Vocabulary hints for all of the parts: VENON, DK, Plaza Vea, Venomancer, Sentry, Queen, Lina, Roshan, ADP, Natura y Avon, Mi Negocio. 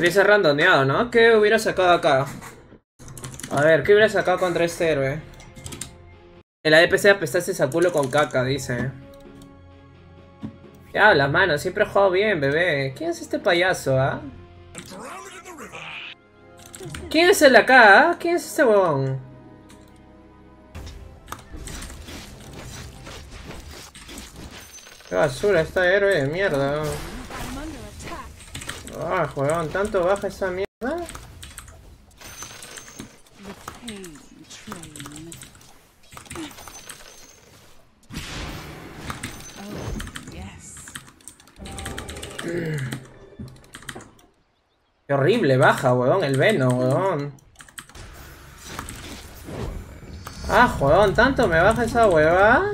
Triste randoneado, ¿no? ¿Qué hubiera sacado acá? A ver, ¿qué hubiera sacado contra este héroe? El ADP se apestaste a culo con caca, dice. ¿Qué hablas, mano? Siempre he jugado bien, bebé. ¿Quién es este payaso, ah? ¿Quién es el de acá? ¿Quién es este huevón? Qué basura, este héroe de mierda. Ah, huevón, ¿tanto baja esa mierda? Qué horrible baja, huevón, el Veno, huevón. Ah, huevón, ¿tanto me baja esa hueva?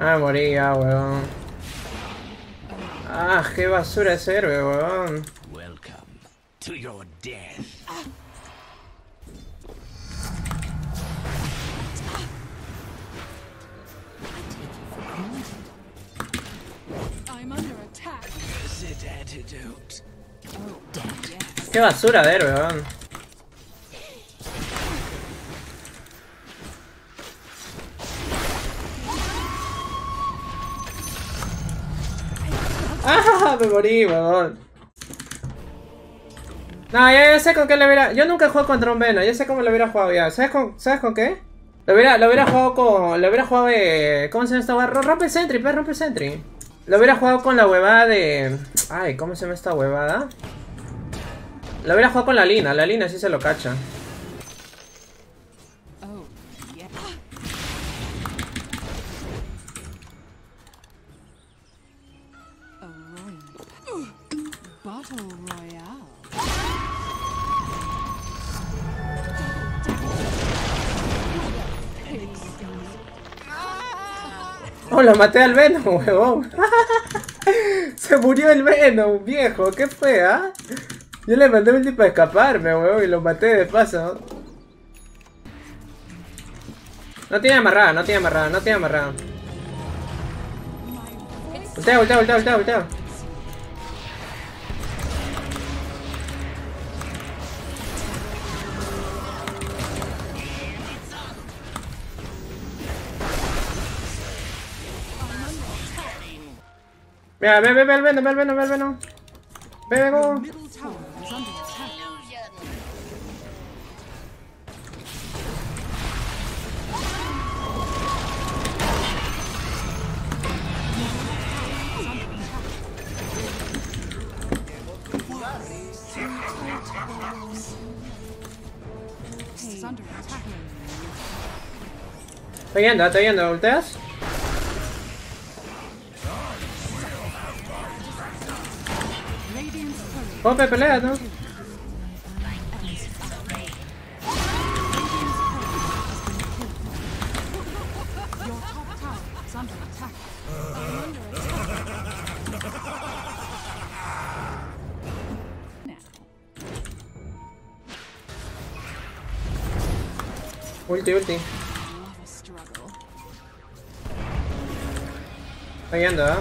Ah, moría, huevón. Ah, qué basura es héroe, huevón. Welcome to your death. I'm under attack. Qué basura de héroe, huevón. ¡Ah! Me morí, weón. No, ya sé con qué le hubiera... Yo nunca he jugado contra un Veno, ya sé cómo lo hubiera jugado ya. ¿Sabes con qué? Lo hubiera jugado con... Lo hubiera jugado de... ¿Cómo se llama esta huevada? Rompe el Sentry, pues, rompe el Sentry. Lo hubiera jugado con la huevada de... Ay, ¿cómo se llama esta huevada? Lo hubiera jugado con la Lina sí se lo cacha. Oh, lo maté al Venom, huevón. Se murió el Venom, viejo. ¿Qué fue, ah? Yo le mandé un tipo a escaparme, huevón, y lo maté de paso. No tiene amarrada, no tiene amarrada, no tiene amarrada. Voltea, voltea, voltea, voltea, voltea. Mira, ve, ve el Venom. Ve, go. Estoy yendo, ¿volteas? Pope, pelea, ¿no? Ulti. Está yendo, ¿eh?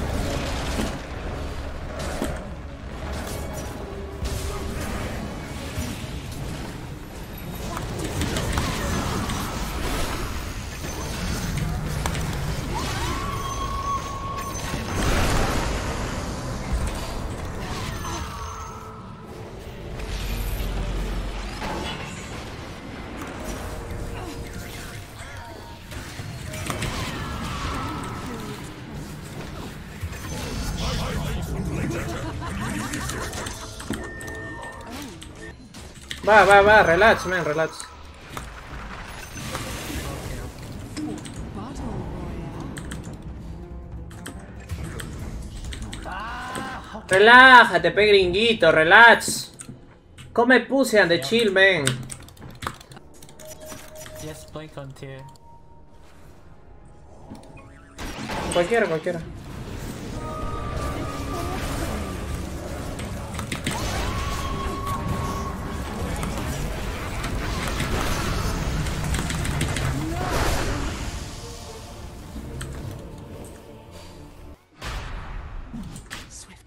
Va, relax, man, relax. Relájate, pe gringuito, relax. Come pussy and the chill, man. Yes, play continue. Cualquiera, cualquiera.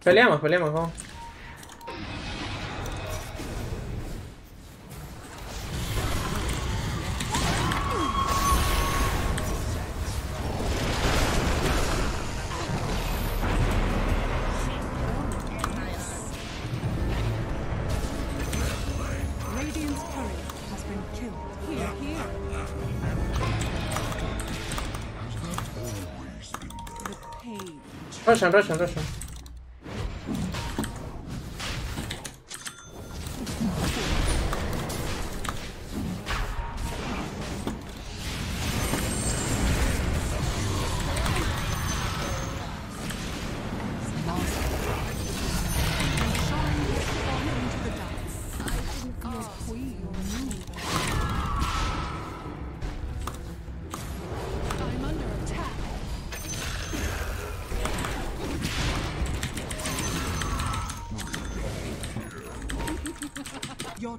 Peleamos, peleamos, vamos. Roshan, Roshan, Roshan. Your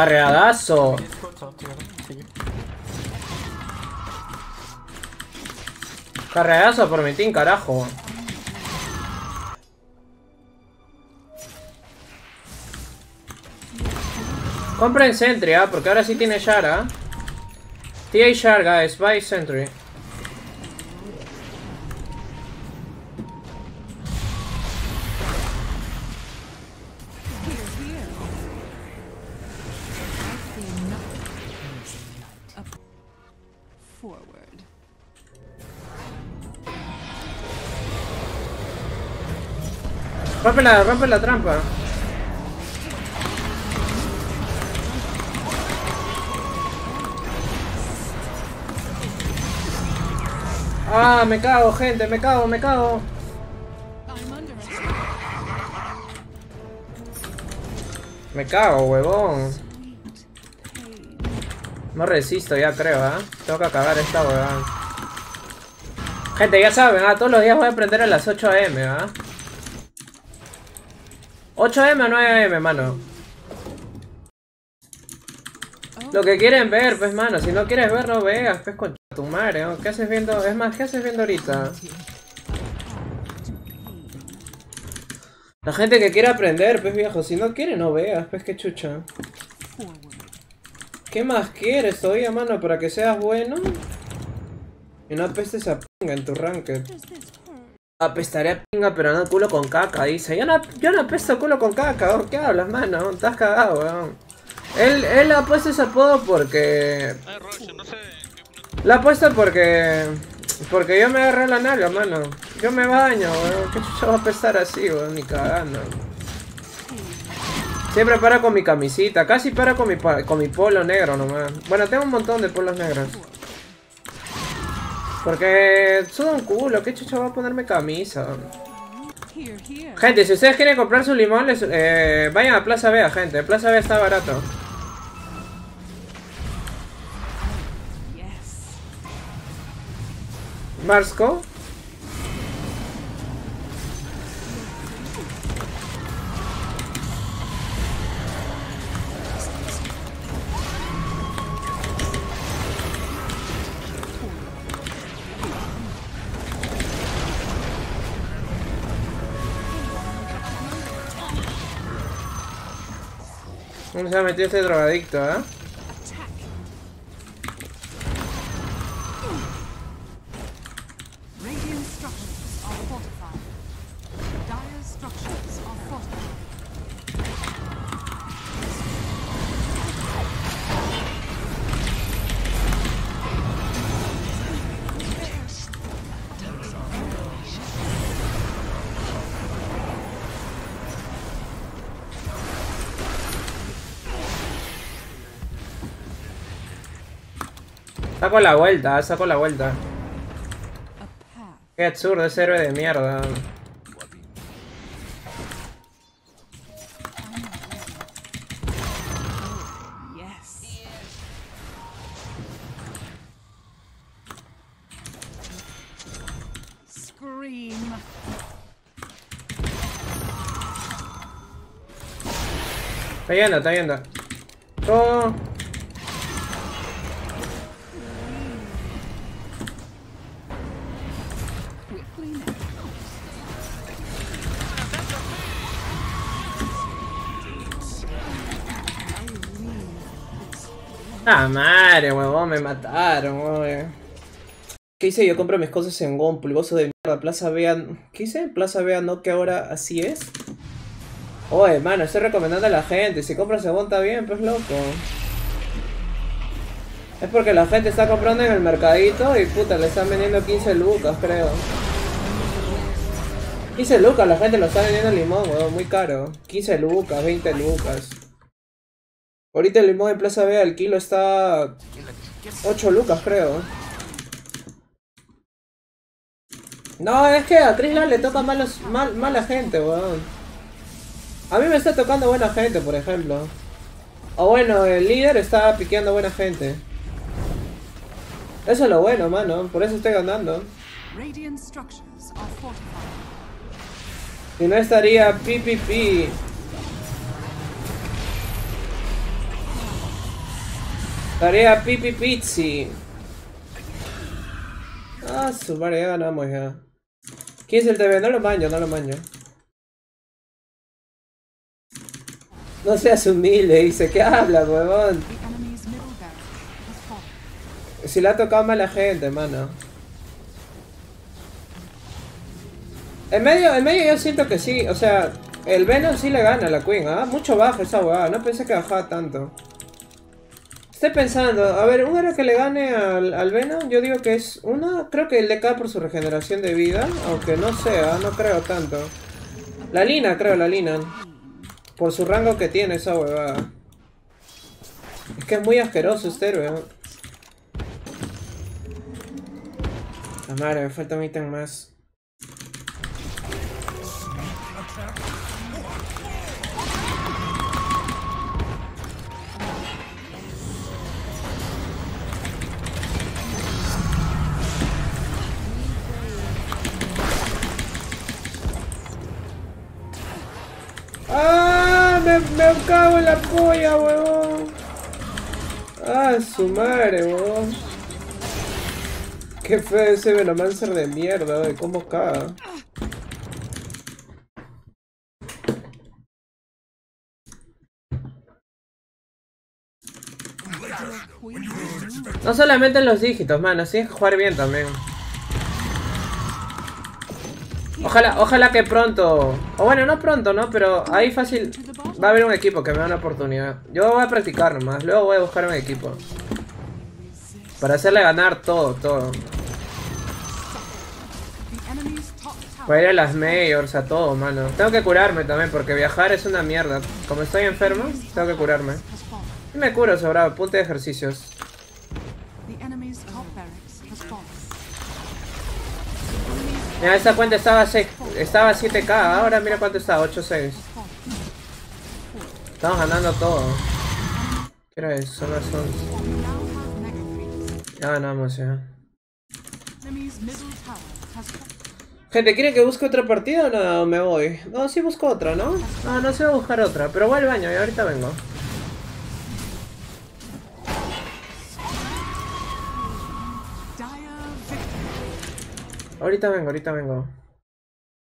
carreadazo. Carreadazo por mi team, carajo. Compren Sentry, ¿ah? Porque ahora sí tiene Shara. TA Shar, guys, buy Sentry. Rompe la trampa. Ah, me cago, gente, me cago, me cago. Me cago, huevón. No resisto ya, creo, ¿eh? Tengo que acabar esta huevón. Gente, ya saben, ¿eh? Todos los días voy a aprender a las 8 AM, ¿eh? 8 AM o 9 AM, mano. Lo que quieren ver, pues, mano. Si no quieres ver, no veas, pues, con tu madre, ¿no? ¿Qué haces viendo? Es más, ¿qué haces viendo ahorita? La gente que quiere aprender, pues, viejo. Si no quiere, no veas, pues, qué chucha. ¿Qué más quieres todavía, mano? Para que seas bueno y no apestes a pinga en tu ranked. Apestaré a pinga, pero no culo con caca, dice. Yo no apesto culo con caca, ¿o? ¿Qué hablas, mano? Estás cagado, weón. Él ha puesto ese apodo porque... La ha puesto porque... Porque yo me agarré la nalga, mano. Yo me baño, weón. ¿Qué chucha va a apestar así, weón? Ni cagando. Siempre para con mi camisita. Casi para con mi polo negro nomás. Bueno, tengo un montón de polos negros. Porque suda un culo, ¿qué chucha va a ponerme camisa? Gente, si ustedes quieren comprar sus limones, vayan a Plaza Vea, gente. Plaza Vea está barato. Marsco. ¿Cómo se ha metido este drogadicto, eh? Saco la vuelta, saco la vuelta. Qué absurdo ese héroe de mierda. Está yendo, está yendo. Todo. Ah, madre, huevón, me mataron, huevón. ¿Qué hice? Yo compro mis cosas en Gon, pulgoso de mierda. Plaza Vea. ¿Qué hice? Plaza Vea, no, que ahora así es. Oye, hermano, estoy recomendando a la gente. Si compras en Gon está bien, pues loco. Es porque la gente está comprando en el mercadito y puta, le están vendiendo 15 lucas, creo. 15 lucas, la gente lo está vendiendo limón, huevón, muy caro. 15 lucas, 20 lucas. Ahorita el limón de Plaza Vea al kilo está 8 lucas, creo. No, es que a Trisla le toca mala gente, weón. A mí me está tocando buena gente, por ejemplo. O bueno, el líder está piqueando buena gente. Eso es lo bueno, mano. Por eso estoy ganando. Si no estaría PPP. Tarea pipi pizzi. Ah, su madre, ya ganamos ya. ¿Quién es el TV? No lo manjo, no lo manjo. No seas humilde, dice. ¿Qué habla, huevón? Si le ha tocado mal a la gente, mano. En medio yo siento que sí. O sea, el Venom sí le gana a la Queen, ¿ah? Mucho baja esa huevada. No pensé que bajaba tanto. Estoy pensando, a ver, un héroe que le gane al Venom, yo digo que es una, creo que el DK por su regeneración de vida, aunque no sea, no creo tanto. La Lina, creo, la Lina. Por su rango que tiene esa huevada. Es que es muy asqueroso este héroe. La madre, me falta un ítem más. Me cago en la polla, huevón. Ah, su madre, huevón. Qué feo ese Venomancer de mierda, de cómo caga. No solamente en los dígitos, mano, sí, jugar bien también. Ojalá que pronto, o bueno, no pronto, ¿no? Pero ahí fácil va a haber un equipo que me da una oportunidad. Yo voy a practicar nomás, luego voy a buscar un equipo. Para hacerle ganar todo. Para ir a las majors, a todo, mano. Tengo que curarme también, porque viajar es una mierda. Como estoy enfermo, tengo que curarme. Y me curo sobrado, punto de ejercicios. Mira, esta cuenta estaba 7K, ahora mira cuánto está, 8.6. Estamos ganando todo. ¿Qué era eso? Son las 11. Ya ganamos ya. Gente, ¿quieren que busque otra partida o no? Me voy. No, sí busco otra, ¿no? Ah, no sé buscar otra, pero voy al baño y ahorita vengo. Ahorita vengo.